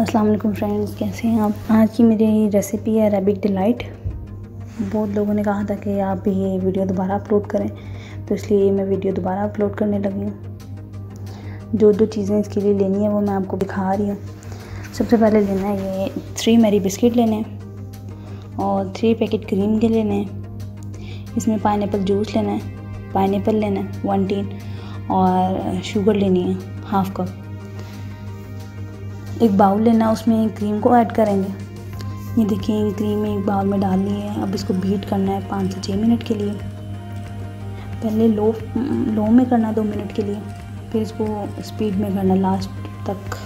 अस्सलाम वालेकुम फ्रेंड्स, कैसे हैं आप। आज की मेरी रेसिपी है अरबिक डिलाइट। बहुत लोगों ने कहा था कि आप ये वीडियो दोबारा अपलोड करें, तो इसलिए मैं वीडियो दोबारा अपलोड करने लगी हूँ। जो जो चीज़ें इसके लिए लेनी है वो मैं आपको दिखा रही हूँ। सबसे पहले लेना है ये 3 मैरी बिस्किट लेने हैं और 3 पैकेट क्रीम के लेने हैं। इसमें पाइनएप्पल जूस लेना है, पाइनएप्पल लेना है 1 टीन और शुगर लेनी है 1/2 कप। एक बाउल लेना, उसमें क्रीम को ऐड करेंगे। ये देखिए क्रीम एक बाउल में डाल ली है। अब इसको बीट करना है 5 से 6 मिनट के लिए। पहले लो में करना है 2 मिनट के लिए, फिर इसको स्पीड में करना है, लास्ट तक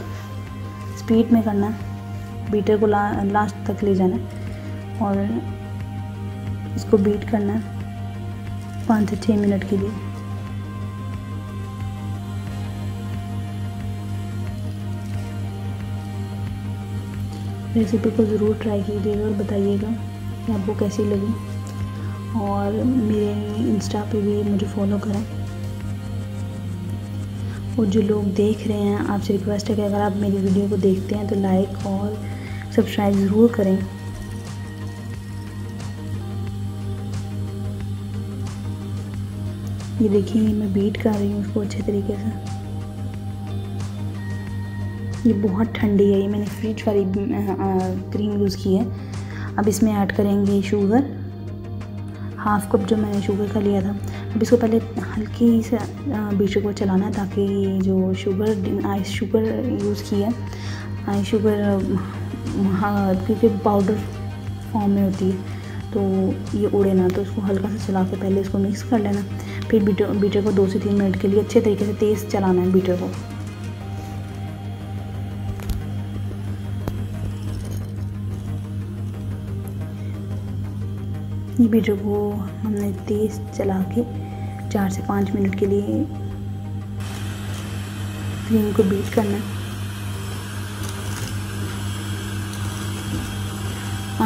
स्पीड में करना है। बीटर को लास्ट तक ले जाना है और इसको बीट करना है 5 से 6 मिनट के लिए। रेसिपी को ज़रूर ट्राई कीजिएगा और बताइएगा कि आपको कैसी लगी, और मेरे इंस्टा पे भी मुझे फॉलो करें। और जो लोग देख रहे हैं, आपसे रिक्वेस्ट है कि अगर आप मेरी वीडियो को देखते हैं तो लाइक और सब्सक्राइब ज़रूर करें। ये देखिए मैं बीट कर रही हूँ उसको अच्छे तरीके से। ये बहुत ठंडी है, ये मैंने फ्रिज वाली क्रीम यूज़ की है। अब इसमें ऐड करेंगे शुगर, 1/2 कप जो मैंने शुगर का लिया था। अब इसको पहले हल्की से बीटर को चलाना, ताकि जो आइस शुगर यूज़ किया है, आइस शुगर क्योंकि पाउडर फॉर्म में होती है तो ये उड़े ना, तो उसको हल्का सा चला के पहले इसको मिक्स कर लेना। फिर बीटर को 2 से 3 मिनट के लिए अच्छे तरीके से तेज़ चलाना है बीटर को। ये बीटर को हमने तेज़ चला के 4 से 5 मिनट के लिए क्रीम को बीट करना है।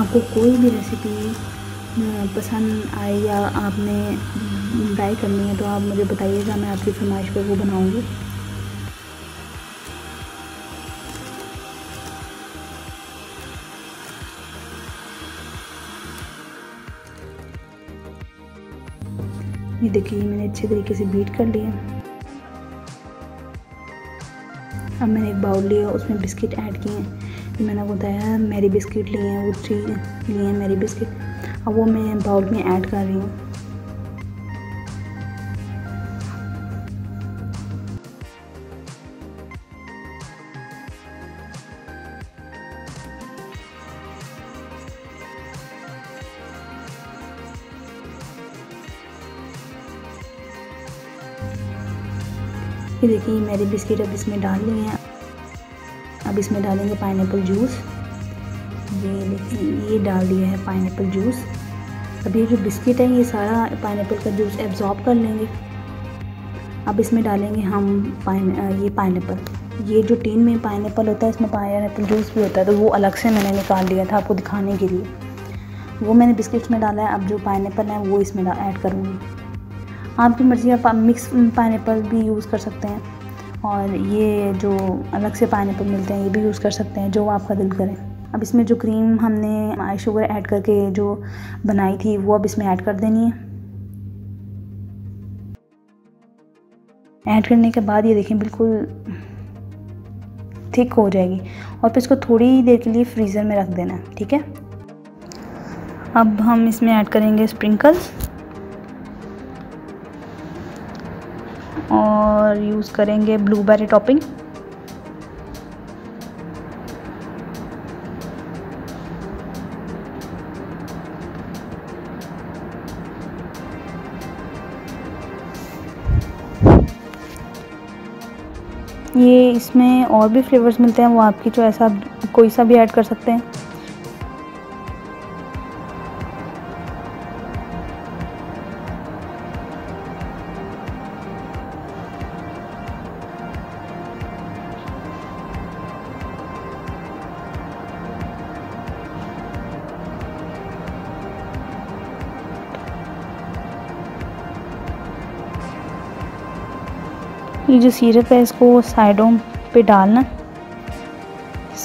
आपको कोई भी रेसिपी पसंद आए या आपने ट्राई करनी है तो आप मुझे बताइएगा, मैं आपकी फरमाइश पर वो बनाऊंगी। ये देखिए मैंने अच्छे तरीके से बीट कर लिया। अब मैंने एक बाउल लिया, उसमें बिस्किट ऐड किए हैं। मैंने आपको बताया मैरी बिस्किट लिए हैं, वो 3 लिए हैं मैरी बिस्किट। अब वो मैं बाउल में ऐड कर रही हूँ। ये देखिए मेरे बिस्किट अब इसमें डाल लिए हैं। अब इसमें डालेंगे पाइनएप्पल जूस। ये देखिए ये डाल दिया है पाइनएप्पल जूस। अब ये जो बिस्किट है ये सारा पाइनएप्पल का जूस एब्जॉर्ब कर लेंगे। अब इसमें डालेंगे हम पाइनएप्पल। ये जो टीन में पाइनएप्पल होता है, इसमें पाइनएप्पल जूस भी होता है, तो वो अलग से मैंने निकाल लिया था आपको दिखाने के लिए। वो मैंने बिस्किट्स में डाला है। अब जो पाइनएप्पल है वो इसमें ऐड करूँगी। आपकी मर्ज़ी, आप मिक्स पाइनएप्पल भी यूज़ कर सकते हैं और ये जो अलग से पाइनएप्पल मिलते हैं ये भी यूज़ कर सकते हैं, जो आपका दिल करे। अब इसमें जो क्रीम हमने आइस शुगर ऐड करके जो बनाई थी वो अब इसमें ऐड कर देनी है। ऐड करने के बाद ये देखें बिल्कुल थिक हो जाएगी और फिर इसको थोड़ी देर के लिए फ्रीज़र में रख देना है, ठीक है। अब हम इसमें ऐड करेंगे स्प्रिंकल्स और यूज़ करेंगे ब्लूबेरी टॉपिंग। ये इसमें और भी फ्लेवर्स मिलते हैं, वो आपकी चॉइस, आप कोई सा भी ऐड कर सकते हैं। ये जो सिरप है इसको साइडों पे डालना,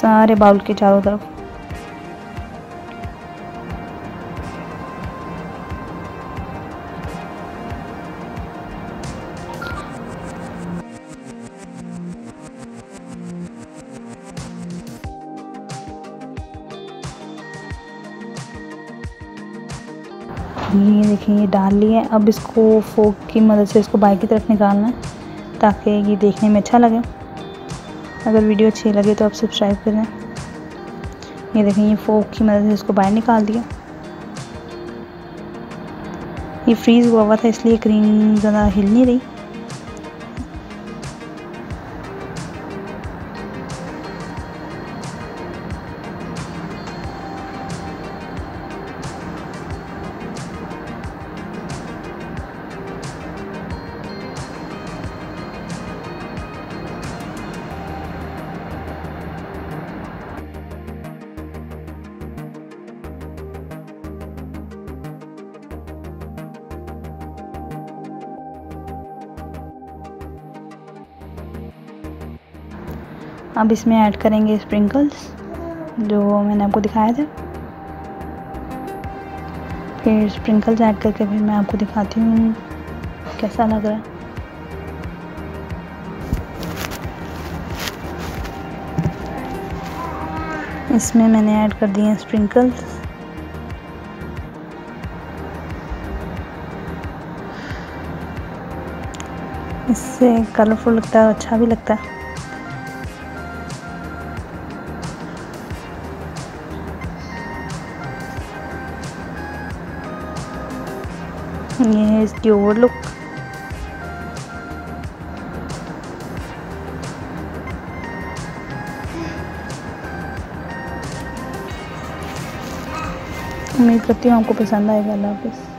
सारे बाउल के चारों तरफ। ये देखिए ये डाल लिए। अब इसको फोक की मदद से इसको बाहर की तरफ निकालना है ताकि ये देखने में अच्छा लगे। अगर वीडियो अच्छी लगे तो आप सब्सक्राइब करें। ये देखिए ये फोक की मदद से इसको बाहर निकाल दिया। ये फ्रीज़ हुआ हुआ था इसलिए क्रीम ज़्यादा हिल नहीं रही। अब इसमें ऐड करेंगे स्प्रिंकल्स जो मैंने आपको दिखाया था। फिर स्प्रिंकल्स ऐड करके फिर मैं आपको दिखाती हूँ कैसा लग रहा है। इसमें मैंने ऐड कर दिए हैं स्प्रिंकल्स। इससे कलरफुल लगता है, अच्छा भी लगता है। ये है इसकी ओवर लुक। उम्मीद करती हूँ आपको पसंद आएगा। अल्लाह हाफिज़।